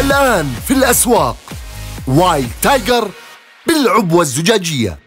الآن في الأسواق. وايلد تايجر بالعبوة الزجاجية.